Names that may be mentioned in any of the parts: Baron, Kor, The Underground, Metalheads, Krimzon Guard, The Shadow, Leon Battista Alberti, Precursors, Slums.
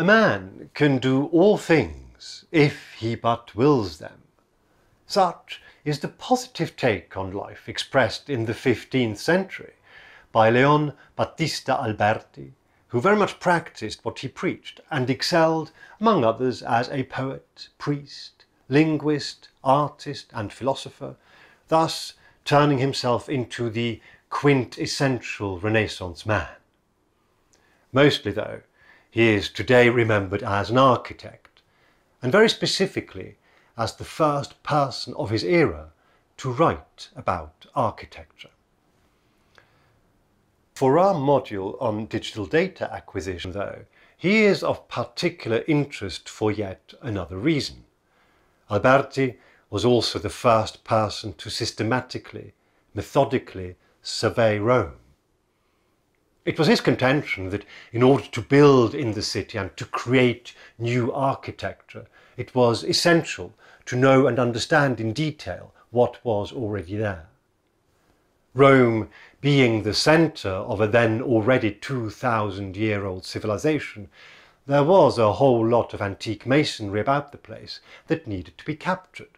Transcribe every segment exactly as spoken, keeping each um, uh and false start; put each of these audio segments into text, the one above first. A man can do all things if he but wills them. Such is the positive take on life expressed in the fifteenth century by Leon Battista Alberti, who very much practiced what he preached and excelled, among others, as a poet, priest, linguist, artist and philosopher, thus turning himself into the quintessential Renaissance man. Mostly, though, he is today remembered as an architect, and very specifically as the first person of his era to write about architecture. For our module on digital data acquisition, though, he is of particular interest for yet another reason. Alberti was also the first person to systematically, methodically survey Rome. It was his contention that in order to build in the city and to create new architecture, it was essential to know and understand in detail what was already there. Rome, being the centre of a then already two thousand year old civilization, there was a whole lot of antique masonry about the place that needed to be captured.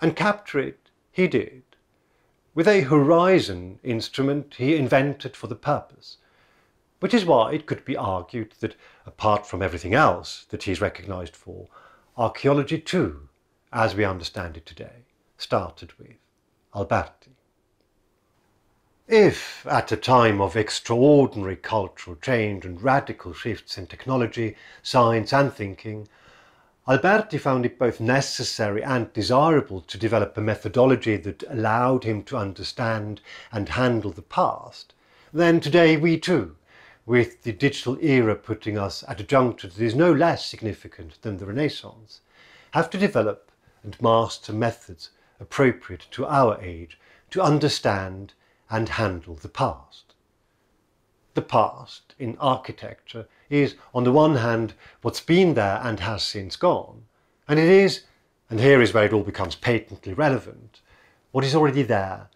And capture it he did. With a horizon instrument he invented for the purpose, which is why it could be argued that, apart from everything else that he is recognised for, archaeology too, as we understand it today, started with Alberti. If, at a time of extraordinary cultural change and radical shifts in technology, science and thinking, Alberti found it both necessary and desirable to develop a methodology that allowed him to understand and handle the past, then today we too, with the digital era putting us at a juncture that is no less significant than the Renaissance, have to develop and master methods appropriate to our age to understand and handle the past. The past in architecture is, on the one hand, what's been there and has since gone, and it is, and here is where it all becomes patently relevant, what is already there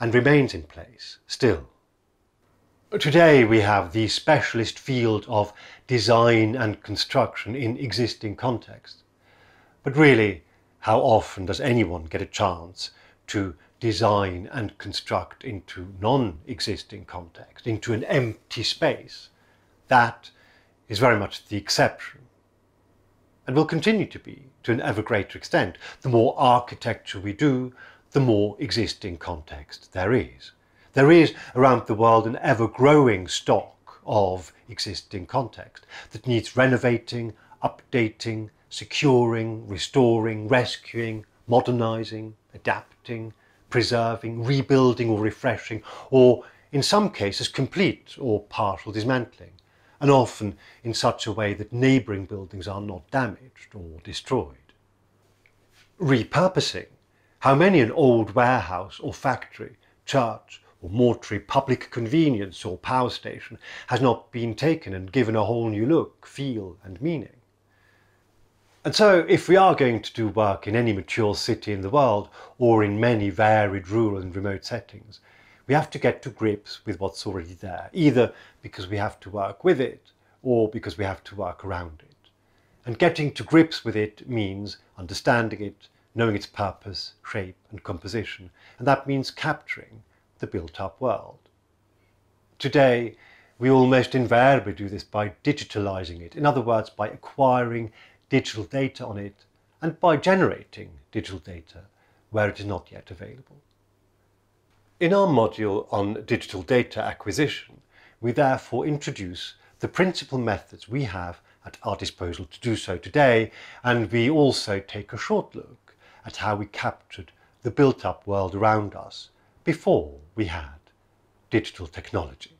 and remains in place still. Today we have the specialist field of design and construction in existing contexts, but really, how often does anyone get a chance to design and construct into non-existing context, into an empty space? That is very much the exception, and will continue to be to an ever greater extent. The more architecture we do, the more existing context there is. There is around the world an ever-growing stock of existing context that needs renovating, updating, securing, restoring, rescuing, modernizing, adapting, preserving, rebuilding or refreshing, or in some cases complete or partial dismantling, and often in such a way that neighbouring buildings are not damaged or destroyed. Repurposing. How many an old warehouse or factory, church or mortuary, public convenience or power station has not been taken and given a whole new look, feel and meaning? And so, if we are going to do work in any mature city in the world, or in many varied rural and remote settings, we have to get to grips with what's already there, either because we have to work with it, or because we have to work around it. And getting to grips with it means understanding it, knowing its purpose, shape and composition, and that means capturing the built-up world. Today, we almost invariably do this by digitalizing it, in other words, by acquiring digital data on it, and by generating digital data where it is not yet available. In our module on digital data acquisition, we therefore introduce the principal methods we have at our disposal to do so today, and we also take a short look at how we captured the built-up world around us before we had digital technology.